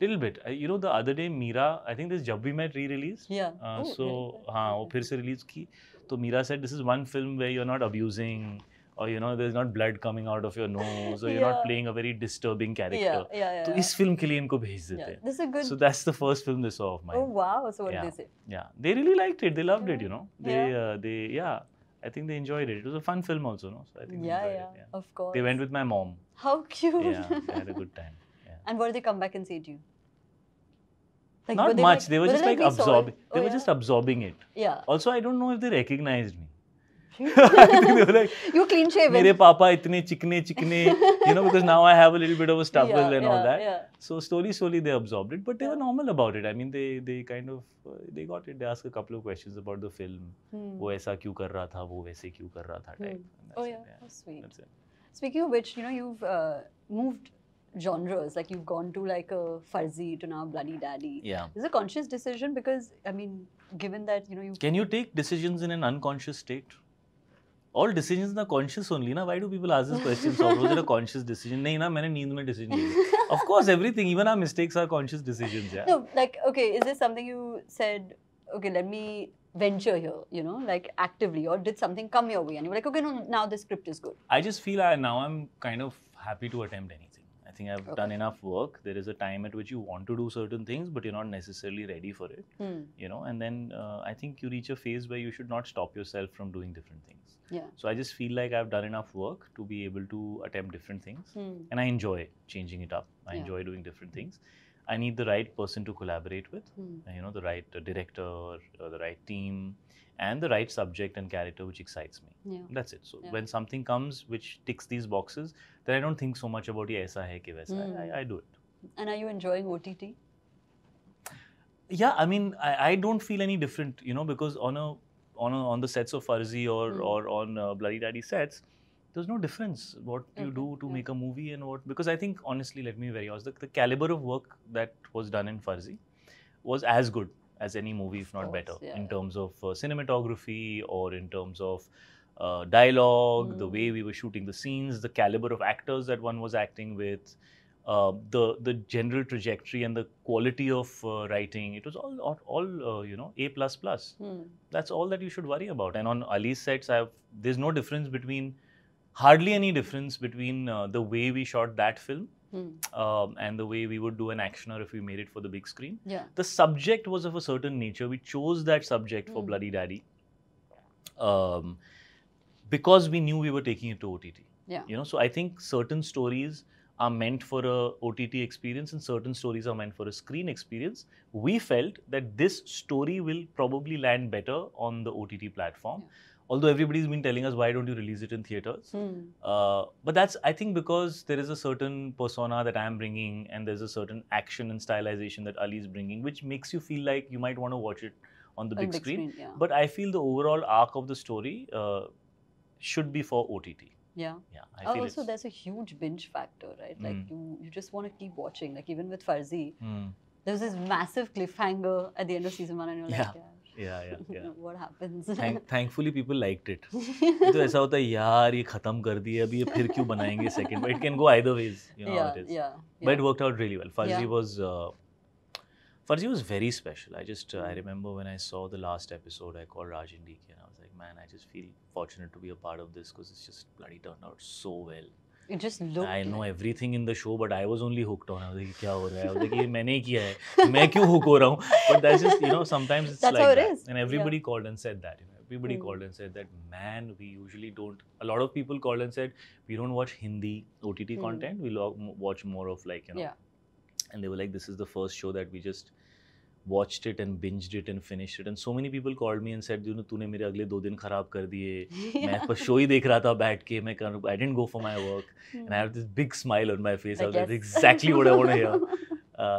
Little bit. The other day, Meera, I think this Jab We Met re-released. Yeah. Released ki. So Meera said, this is one film where you're not abusing or, there's not blood coming out of your nose or you're not playing a very disturbing character. So is film ke liye inko bhej dete. This is a good... So that's the first film they saw of mine. Oh, wow. So what did they say? Yeah. They really liked it. They loved it, I think they enjoyed it. It was a fun film also, So I think they enjoyed it. Yeah, of course. They went with my mom. How cute. Yeah, they had a good time. Yeah. And what did they come back and say to you? Like, not much. They were just like absorbing. They were just absorbing it. Yeah. Also, I don't know if they recognized me. They were like, you clean shaven. Mere papa itne chikne, because now I have a little bit of a stubble and all that. Yeah. So slowly they absorbed it, but they were normal about it. I mean, they kind of, they got it. They asked a couple of questions about the film. Wo aisa kyun kar raha tha, wo waise kyun kar raha tha type. Oh yeah, how sweet. That's it. Speaking of which, you've moved genres, like you've gone to like a Farzi to now Bloody Daddy. Yeah. This is a conscious decision because, I mean, given that, you... Can you take decisions in an unconscious state? All decisions are conscious only, na? Why do people ask this question? So, was it a conscious decision? No, I didn't make a decision in sleep. Of course, everything, even our mistakes are conscious decisions. Yeah. No, like, okay, is this something you said, okay, let me venture here, like actively, or did something come your way and you were like, okay, no, now the script is good? I just feel now I'm kind of happy to attempt anything. I think I've done enough work. There is a time at which you want to do certain things, but you're not necessarily ready for it, and then I think you reach a phase where you should not stop yourself from doing different things. Yeah. So I just feel like I've done enough work to be able to attempt different things, and I enjoy changing it up. I enjoy doing different things. I need the right person to collaborate with, the right director, or the right team, and the right subject and character which excites me. Yeah. That's it. So when something comes which ticks these boxes, then I don't think so much about ye aisa hai ke waisa hai. I do it. And are you enjoying OTT? Yeah, I mean, I don't feel any different, because on the sets of Farzi or on Bloody Daddy sets, there's no difference what you do to make a movie and what... Because I think, honestly, let me be very honest, the caliber of work that was done in Farzi was as good as any movie, if not better, in terms of cinematography or in terms of dialogue, the way we were shooting the scenes, the caliber of actors that one was acting with, the general trajectory and the quality of writing. It was all A++. That's all that you should worry about. And on Ali's sets, there's no difference between... Hardly any difference between the way we shot that film and the way we would do an actioner if we made it for the big screen. Yeah. The subject was of a certain nature. We chose that subject for Bloody Daddy because we knew we were taking it to OTT. Yeah. So I think certain stories are meant for a OTT experience and certain stories are meant for a screen experience. We felt that this story will probably land better on the OTT platform. Yeah. Although everybody's been telling us, why don't you release it in theatres? But that's, I think, because there is a certain persona that I'm bringing, and there's a certain action and stylization that Ali is bringing, which makes you feel like you might want to watch it on the big screen. Yeah. But I feel the overall arc of the story should be for OTT. Yeah. Also, there's a huge binge factor, right? Like you just want to keep watching. Like even with Farzi, there was this massive cliffhanger at the end of season 1, and you're like, yeah. What happens? Thankfully, people liked it. It was like, yaar, ye khatam kar diya, abhi ye phir kyun banayenge second? But it can go either ways, you know how it is. But it worked out really well. Farzi was very special. I remember when I saw the last episode, I called Raj Indiki and I was like, man, I just feel fortunate to be a part of this because it's just bloody turned out so well. It just looked. I know everything in the show, but I was only hooked on. I was like, "Kya ho raha hai?" I was like, "Ye maine kiya hai. Main kyun hook ho raha hu?" But that's just, you know, sometimes it's like that. And everybody called and said that. You know, everybody called and said that. Man, we usually don't. A lot of people called and said we don't watch Hindi OTT content. We watch more of, like, you know. And they were like, "This is the first show that we just watched it and binged it and finished it." And so many people called me and said, you know, तूने मेरे अगले 2 दिन खराब कर दिए. मैं बस show ही देख रहा था बैठ के. मैं I didn't go for my work. And I have this big smile on my face. I was like, exactly what I want to hear.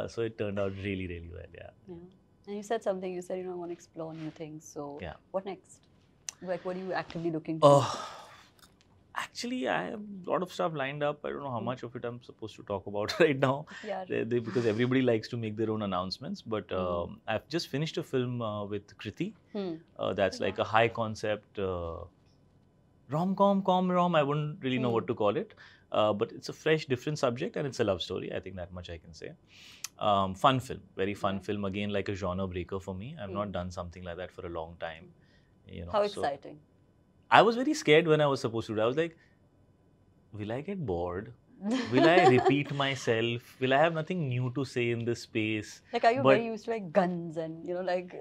So it turned out really, really well. Yeah. And you said something. You said, you know, I want to explore new things. So what next? Like, what are you actively looking for? Actually, I have a lot of stuff lined up. I don't know how much of it I'm supposed to talk about right now. Because everybody likes to make their own announcements. But I've just finished a film with Kriti. That's like a high concept rom-com. I wouldn't really know what to call it. But it's a fresh, different subject, and it's a love story. I think that much I can say. Fun film, very fun film. Again, like a genre breaker for me. I've not done something like that for a long time. You know, how exciting. I was very scared when I was supposed to do it. I was like, will I get bored? Will I repeat myself? Will I have nothing new to say in this space? Like, are you very used to, like, guns and, you know, like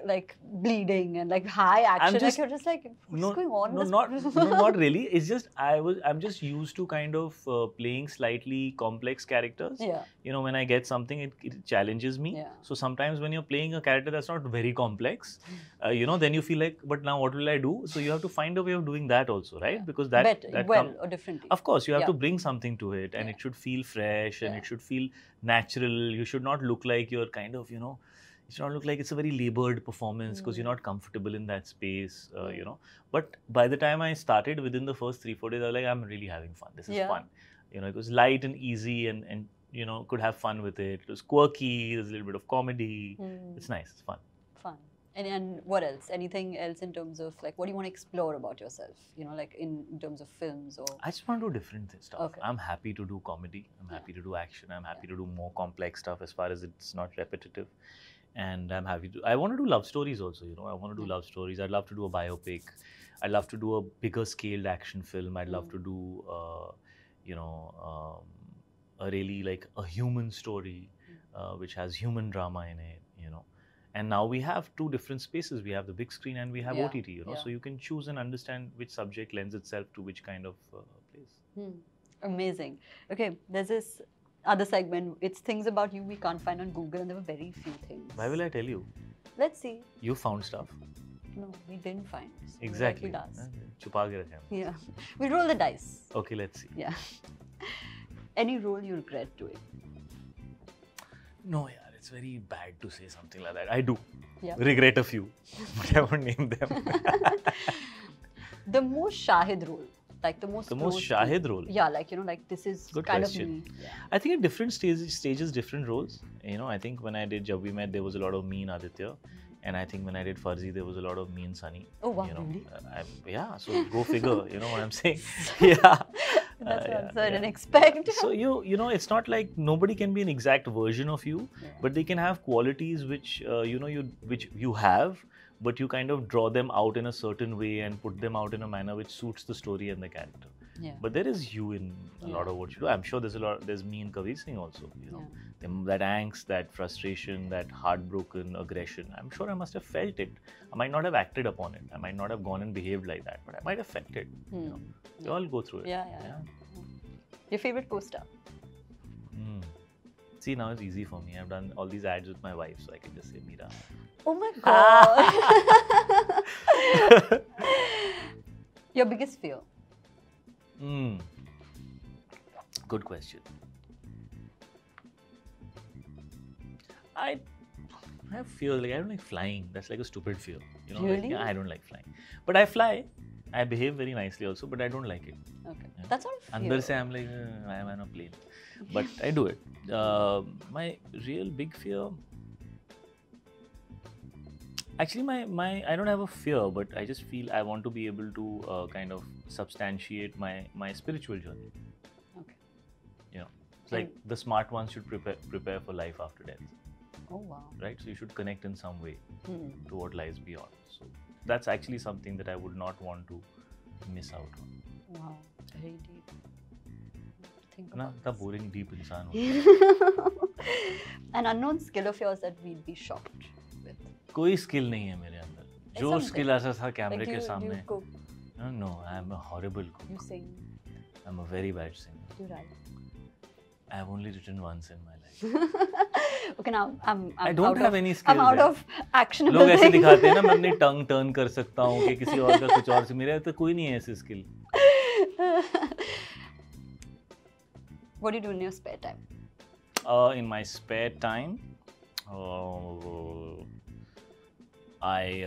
bleeding and, like, high action? Just, like, you're just like, what's going on? Not really. It's just, I'm just used to kind of playing slightly complex characters. You know, when I get something, it challenges me. So sometimes when you're playing a character that's not very complex, you know, then you feel like, but now what will I do? So you have to find a way of doing that also, right? Because that differently. Of course, you have to bring something to it, and it should feel fresh and it should feel natural. You should not look like you're kind of, you know, it should not look like it's a very labored performance because you're not comfortable in that space, you know. But by the time I started, within the first 3-4 days, I was like, I'm really having fun. This is fun. You know, it was light and easy and, you know, could have fun with it. It was quirky. There's a little bit of comedy. It's nice. It's fun. And what else? Anything else in terms of, like, what do you want to explore about yourself? You know, like in terms of films or... I just want to do different stuff. I'm happy to do comedy. I'm happy to do action. I'm happy to do more complex stuff as far as it's not repetitive. And I'm happy to... I want to do love stories also, you know. I want to do love stories. I'd love to do a biopic. I'd love to do a bigger scaled action film. I'd love to do, you know, a really, like, a human story which has human drama in it, you know. And now we have 2 different spaces. We have the big screen and we have OTT, you know. So you can choose and understand which subject lends itself to which kind of place. Amazing. Okay, there's this other segment. It's things about you we can't find on Google, and there were very few things. Why will I tell you? Let's see. You found stuff. No, we didn't find. So exactly. Yeah. We'll roll the dice. Okay, let's see. Yeah. Any role you regret doing? No, It's very bad to say something like that. I do regret a few, but I won't name them. The most Shahid role, like the most Shahid role. Yeah, like, you know, like this is good kind question. Of me. Yeah. I think at different stages, different roles. You know, I think when I did Jab We Met, there was a lot of me in Aditya, and I think when I did Farzi, there was a lot of me in Sunny. Oh wow! You know, really? So go figure. You know what I'm saying? That's what I didn't expect. So you know, it's not like nobody can be an exact version of you, but they can have qualities which you know which you have, but you kind of draw them out in a certain way and put them out in a manner which suits the story and the character. But there is you in a lot of what you do. I'm sure there's me in Kavish Singh also. You know, that angst, that frustration, that heartbroken aggression. I'm sure I must have felt it. I might not have acted upon it. I might not have gone and behaved like that, but I might have felt it. You know, we all go through it. Your favorite poster? See, now it's easy for me. I've done all these ads with my wife, so I can just say Meera. Oh my God. Your biggest fear? Good question. I have fear, like I don't like flying. That's like a stupid fear. You know, really? Like, yeah, I don't like flying. But I fly. I behave very nicely also, but I don't like it. Okay. Yeah. That's all fear. Andar se I'm like, why am I on a plane? But I do it. My real big fear... Actually, I don't have a fear, but I just feel I want to be able to kind of substantiate my spiritual journey. Okay. You know, it's like the smart ones should prepare for life after death. Oh, wow. Right? So you should connect in some way to what lies beyond. So that's actually something that I would not want to miss out on. Wow. Very deep. Think about this. Boring, deep insan. An unknown skill of yours that we'd be shocked with. कोई skill नहीं है मेरे अंदर जो skill ऐसा था कैमरे के सामने no I am a horrible cook. You sing? I am a very bad singer. You write? I have only written once in my life. Okay, now I don't have any skills. I'm out of actionable things. लोग ऐसे दिखाते हैं ना मैं अपनी tongue turn कर सकता हूँ कि किसी और का कुछ और से मेरे तो कोई नहीं है ऐसी skill. What do you do in your spare time? In my spare time, I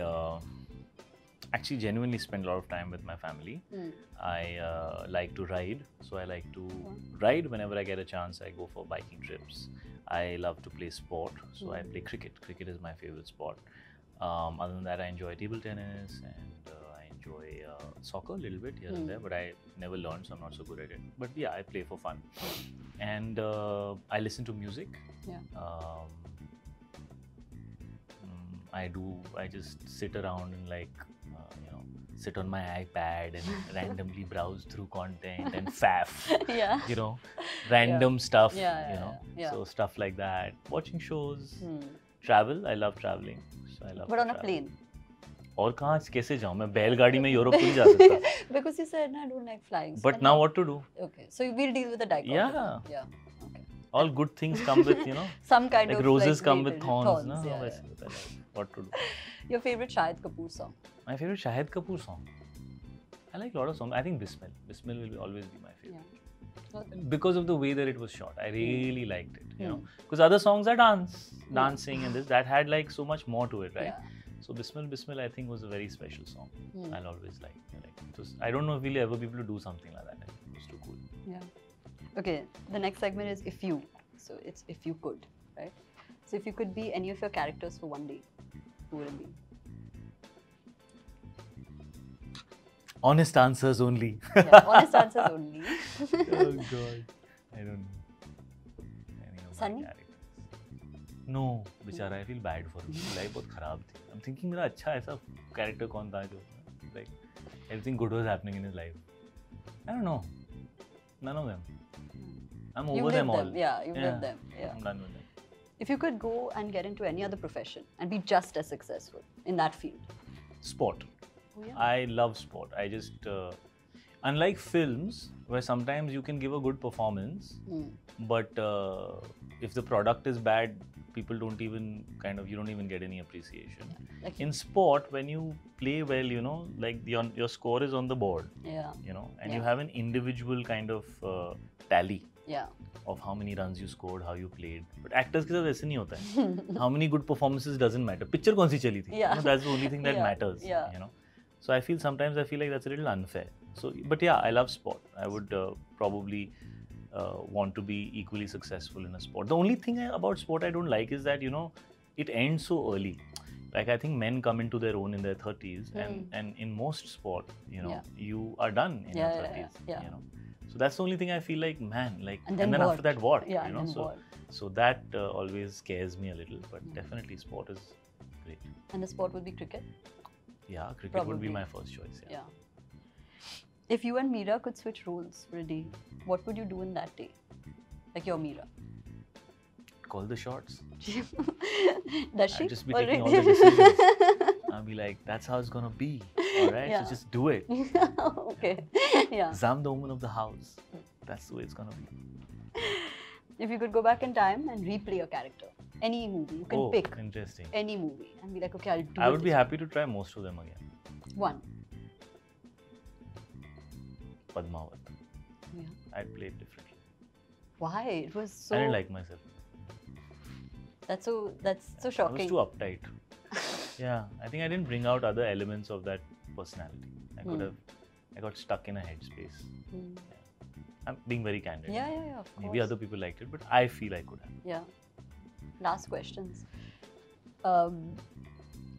actually genuinely spend a lot of time with my family. I like to ride, so I like to ride whenever I get a chance. I go for biking trips. I love to play sport, so I play cricket. Cricket is my favorite sport. Other than that, I enjoy table tennis and I enjoy soccer a little bit here and there, but I never learned, so I'm not so good at it. But yeah, I play for fun. And I listen to music. Yeah. I just sit around and sit on my iPad and randomly browse through content and faff, you know, random stuff, you know, so stuff like that. Watching shows, travel, I love traveling. So I love travel. But on a plane? Aur kahan kaise jaun main बैलगाड़ी में Europe नहीं जा सकता. Because you said I don't like flying. But now what to do? Okay, so we'll deal with the dichotomy. Yeah. All good things come with, you know, some kind like of roses come with thorns. No? Yeah. What to do? Your favorite Shahid Kapoor song? My favorite Shahid Kapoor song? I like a lot of songs. I think Bismil. Bismil will always be my favorite. Yeah. Okay. Because of the way that it was shot. I really liked it, you know. Because other songs are dancing and this. That had like so much more to it, right? Yeah. So Bismil I think was a very special song. I'll always like it. I don't know if we'll ever be able to do something like that. I think it was too cool. Yeah. Okay, the next segment is if you. So it's if you could, right? So if you could be any of your characters for one day, who would it be? Honest answers only. Yeah, honest answers only. Oh God, I don't know. Any of Sunny? My characters. No, Bichara, I feel bad for him. Life was bad. I'm thinking, who was a good character? Like, everything good was happening in his life. I don't know. None of them. I'm over them all. Yeah, you've lived them. Yeah. I'm done with them. If you could go and get into any other profession and be just as successful in that field? Sport. Oh, yeah. I love sport. I just, unlike films, where sometimes you can give a good performance, but if the product is bad, people don't even you don't even get any appreciation. Yeah. Like in sport, when you play well, you know, like your score is on the board. Yeah. You know, and you have an individual kind of tally. Yeah. Of how many runs you scored, how you played. But actors ke sath aise nahi hota hai. How many good performances doesn't matter. Picture kaun si chali thi. Yeah. You know, that's the only thing that matters. Yeah. You know. So I feel sometimes like that's a little unfair. So, but yeah, I love sport. I would probably want to be equally successful in a sport. The only thing about sport I don't like is that, you know, it ends so early. Like I think men come into their own in their 30s and in most sport, you know, you are done in your 30s, you know. So that's the only thing I feel like, man, like, and then after that what, you know, so that always scares me a little, but definitely sport is great. And the sport would be cricket? Yeah, cricket would be my first choice. Yeah. If you and Meera could switch roles for a day, what would you do in that day? Like you're Meera. Call the shots. Does she? I'll just be taking all the decisions. I'll be like, that's how it's gonna be. Alright, so just do it. Okay. Yeah. I'm the woman of the house. That's the way it's gonna be. If you could go back in time and replay your character, any movie, you can pick. Interesting. Any movie and be like, okay, I'll do it. I would be happy to try most of them again. One. Padmaavat. Yeah. I played differently. Why? It was so... I didn't like myself. That's so shocking. I was too uptight. Yeah, I think I didn't bring out other elements of that personality. I could have... I got stuck in a headspace. I'm being very candid. Yeah, of course. Maybe other people liked it, but I feel I could have. Yeah. Last questions.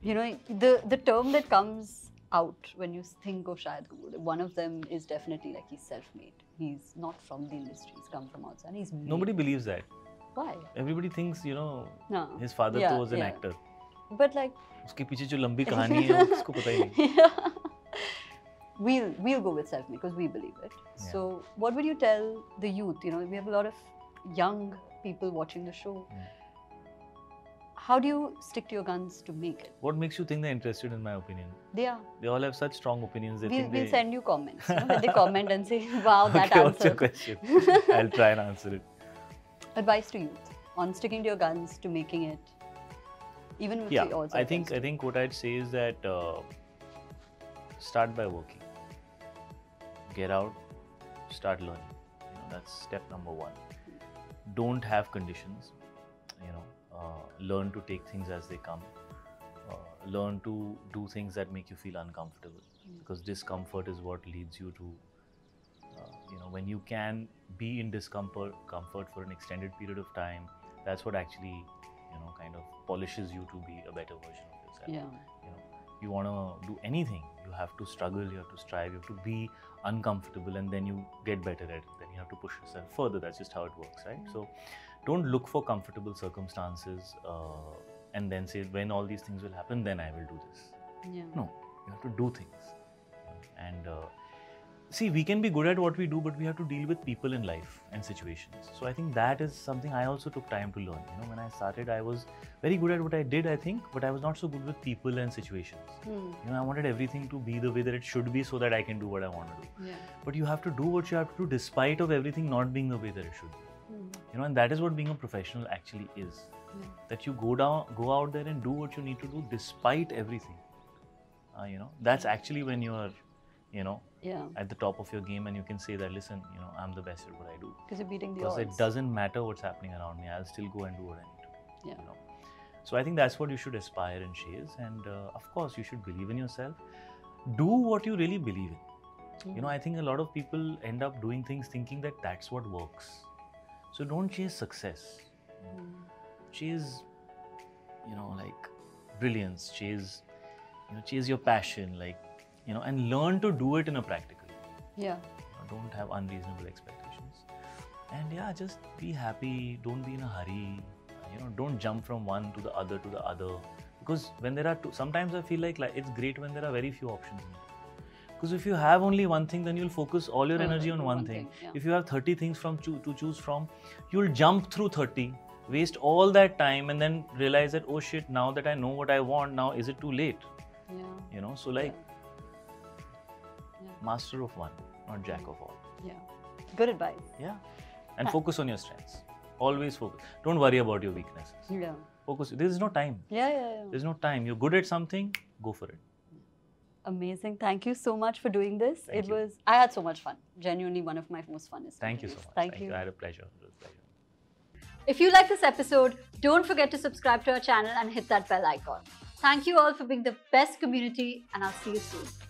You know, the term that comes out when you think of Shahid Kapoor, one of them is definitely like he's self-made. He's not from the industry. He's come from outside. He's made. Nobody believes that. Why? Everybody thinks, you know, his father too was an actor. But like... Uske piche jo lambi kahani hai, usko pata hi nahi. Yeah. We'll go with self-made because we believe it. Yeah. So what would you tell the youth? You know, we have a lot of young people watching the show. Yeah. How do you stick to your guns to make it? What makes you think they're interested in my opinion? They are. They all have such strong opinions. We'll send you comments. You know, when they comment and say, wow, that answer. What's your question? I'll try and answer it. Advice to youth on sticking to your guns to making it. Even with the odds. I think what I'd say is that start by working. Get out, start learning. You know, that's step number one. Don't have conditions. You know, learn to take things as they come. Learn to do things that make you feel uncomfortable, because discomfort is what leads you to, you know, when you can be in discomfort for an extended period of time, that's what actually, you know, kind of polishes you to be a better version of yourself. Yeah. You know, you want to do anything, you have to struggle, you have to strive, you have to be uncomfortable, and then you get better at it. Then you have to push yourself further. That's just how it works, right? So don't look for comfortable circumstances and then say, when all these things will happen, then I will do this. Yeah. No, you have to do things. And see, we can be good at what we do, but we have to deal with people in life and situations. So I think that is something I also took time to learn. You know, when I started, I was very good at what I did, I think, but I was not so good with people and situations. You know, I wanted everything to be the way that it should be so that I can do what I want to do. Yeah. But you have to do what you have to do despite of everything not being the way that it should be. You know, and that is what being a professional actually is. That you go out there and do what you need to do despite everything. You know, that's actually when you are, you know, at the top of your game, and you can say that, listen, you know, I'm the best at what I do. Because you're beating the odds. Because it doesn't matter what's happening around me, I'll still go and do what I need to do. Yeah. You know? So I think that's what you should aspire in Shahid. And of course, you should believe in yourself. Do what you really believe in. You know, I think a lot of people end up doing things thinking that that's what works. So don't chase success. You know? Chase, you know, like brilliance. Chase, you know, chase your passion. Like, you know, and learn to do it in a practical way. Yeah. You know, don't have unreasonable expectations. And yeah, just be happy. Don't be in a hurry. You know, don't jump from one to the other Because when there are two, sometimes I feel like it's great when there are very few options. Because if you have only one thing, then you'll focus all your energy on one thing. Yeah. If you have 30 things to choose from, you'll jump through 30, waste all that time, and then realize that, oh shit, now that I know what I want, now is it too late? Yeah. You know, so like, master of one, not jack of all. Yeah. Good advice. Yeah. And focus on your strengths. Always focus. Don't worry about your weaknesses. Yeah. Focus. There is no time. Yeah. There's no time. You're good at something, go for it. Amazing. Thank you so much for doing this. It was, I had so much fun. Genuinely one of my most funnest. Thank you so much. Thank you. I had a pleasure. It was a pleasure. If you like this episode, don't forget to subscribe to our channel and hit that bell icon. Thank you all for being the best community, and I'll see you soon.